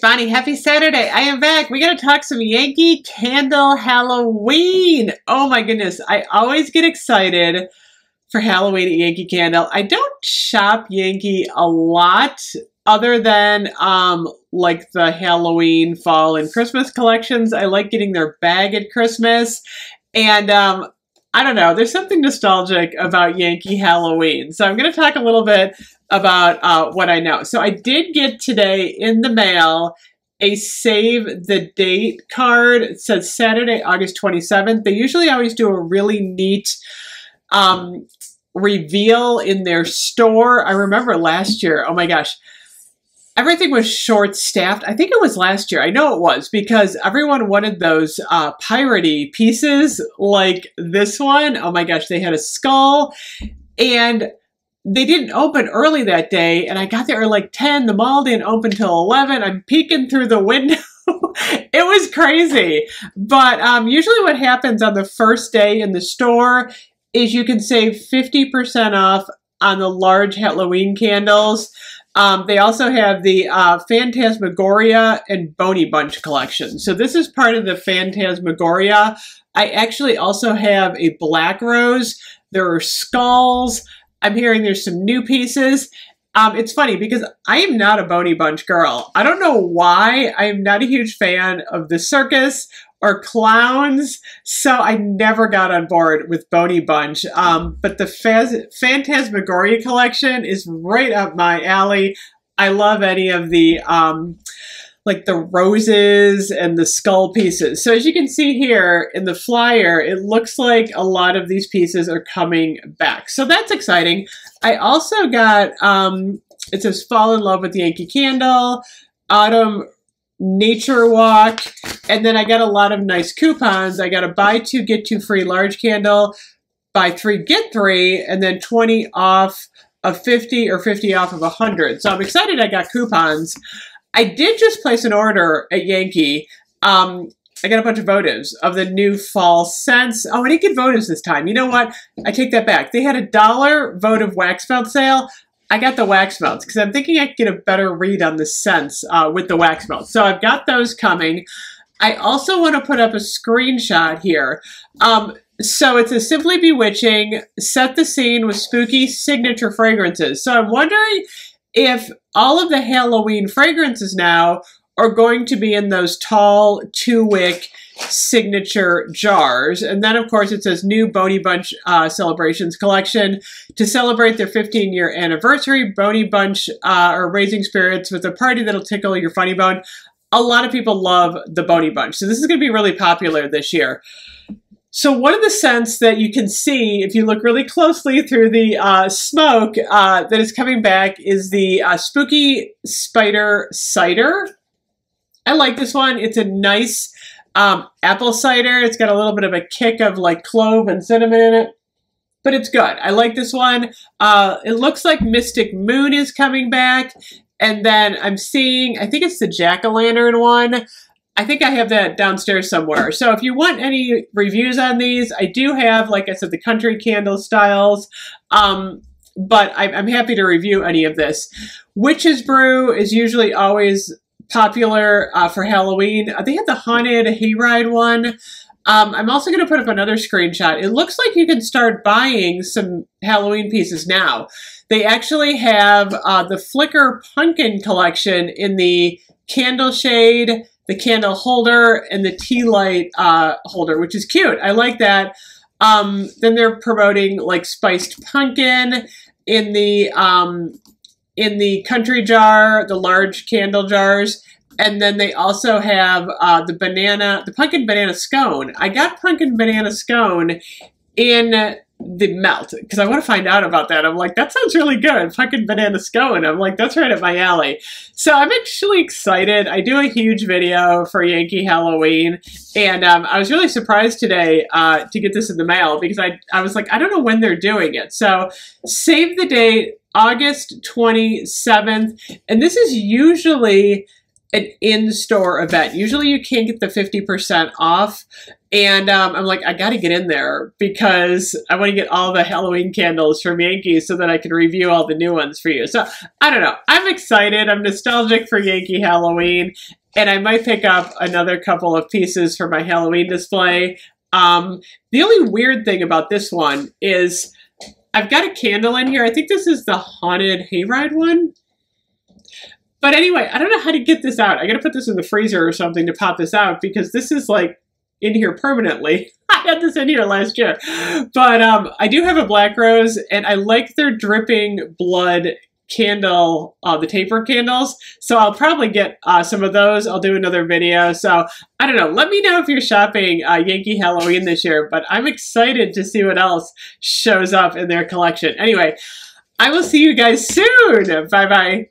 Bonnie. Happy Saturday. I am back. We got to talk some Yankee Candle Halloween. Oh my goodness. I always get excited for Halloween at Yankee Candle. I don't shop Yankee a lot other than like the Halloween, fall, and Christmas collections. I like getting their bag at Christmas. And I don't know, there's something nostalgic about Yankee Halloween. So I'm going to talk a little bit about what I know. So I did get today in the mail a save the date card. It says Saturday, August 27th. They usually always do a really neat reveal in their store. I remember last year, oh my gosh, everything was short-staffed. I think it was last year. I know it was because everyone wanted those piratey pieces like this one. Oh my gosh, they had a skull and they didn't open early that day, and I got there at like 10. The mall didn't open till 11. I'm peeking through the window. It was crazy. But usually what happens on the first day in the store is you can save 50% off on the large Halloween candles. They also have the Phantasmagoria and Boney Bunch collection. So this is part of the Phantasmagoria. I actually also have a black rose. There are skulls. I'm hearing there's some new pieces. It's funny because I am not a Boney Bunch girl. I don't know why. I am not a huge fan of the circus or clowns, so I never got on board with Boney Bunch. But the Phantasmagoria collection is right up my alley. I love any of the like the roses and the skull pieces. So as you can see here in the flyer, it looks like a lot of these pieces are coming back. So that's exciting. I also got, it says Fall in Love with Yankee Candle, Autumn Nature Walk, and then I got a lot of nice coupons. I got a buy two, get two free large candle, buy three, get three, and then 20 off of 50 or 50 off of 100. So I'm excited I got coupons. I did just place an order at Yankee. I got a bunch of votives of the new fall scents. Oh, I didn't get votives this time. You know what? I take that back. They had a $1 votive wax melt sale. I got the wax melts because I'm thinking I can get a better read on the scents with the wax melts. So I've got those coming. I also want to put up a screenshot here. So it's a Simply Bewitching, set the scene with spooky signature fragrances. So I'm wondering if all of the Halloween fragrances now are going to be in those tall 2-wick signature jars. And then, of course, it says new Boney Bunch Celebrations Collection. To celebrate their 15-year anniversary, Boney Bunch are raising spirits with a party that'll tickle your funny bone. A lot of people love the Boney Bunch, so this is going to be really popular this year. So one of the scents that you can see, if you look really closely through the smoke that is coming back, is the Spooky Spider Cider. I like this one. It's a nice apple cider. It's got a little bit of a kick of like clove and cinnamon in it, but it's good. I like this one. It looks like Mystic Moon is coming back. And then I'm seeing, I think it's the Jack-O-Lantern one. I think I have that downstairs somewhere. So if you want any reviews on these, I do have, like I said, the country candle styles, but I'm happy to review any of this. Witch's Brew is usually always popular for Halloween. They have the Haunted Hayride one. I'm also going to put up another screenshot. It looks like you can start buying some Halloween pieces now. They actually have the Flicker Pumpkin collection in the candle shade, the candle holder, and the tea light holder, which is cute. I like that. Then they're promoting like spiced pumpkin in the country jar, the large candle jars. And then they also have the pumpkin banana scone. I got pumpkin banana scone in the melt because I want to find out about that. I'm like, that sounds really good. Pumpkin banana scone. I'm like, that's right up my alley. So I'm actually excited. I do a huge video for Yankee Halloween, and I was really surprised today to get this in the mail because I was like, I don't know when they're doing it. So save the date, August 27th. And this is usually an in-store event. Usually you can't get the 50% off. And I'm like, I got to get in there because I want to get all the Halloween candles from Yankee so that I can review all the new ones for you. So I don't know. I'm excited. I'm nostalgic for Yankee Halloween. And I might pick up another couple of pieces for my Halloween display. The only weird thing about this one is I've got a candle in here. I think this is the Haunted Hayride one. But anyway, I don't know how to get this out. I got to put this in the freezer or something to pop this out because this is like in here permanently. I had this in here last year. But I do have a black rose and I like their dripping blood candle, the taper candles. So I'll probably get some of those. I'll do another video. So I don't know. Let me know if you're shopping Yankee Halloween this year, but I'm excited to see what else shows up in their collection. Anyway, I will see you guys soon. Bye-bye.